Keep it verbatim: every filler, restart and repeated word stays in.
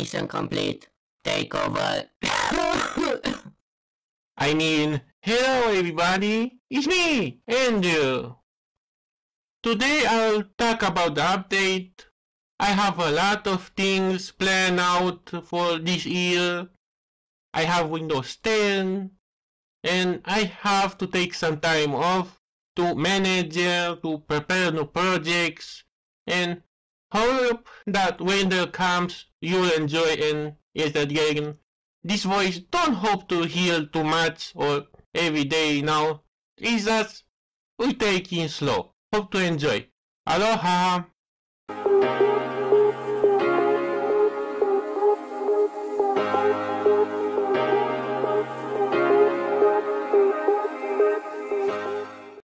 mission complete. Take over. I mean, hello everybody, it's me, Andrew. Today I'll talk about the update. I have a lot of things planned out for this year. I have Windows ten, and I have to take some time off to manage, to prepare new projects, and hope that winter comes you'll enjoy and is again. This voice don't hope to hear too much or every day now. It's just we take it slow. Hope to enjoy. Aloha.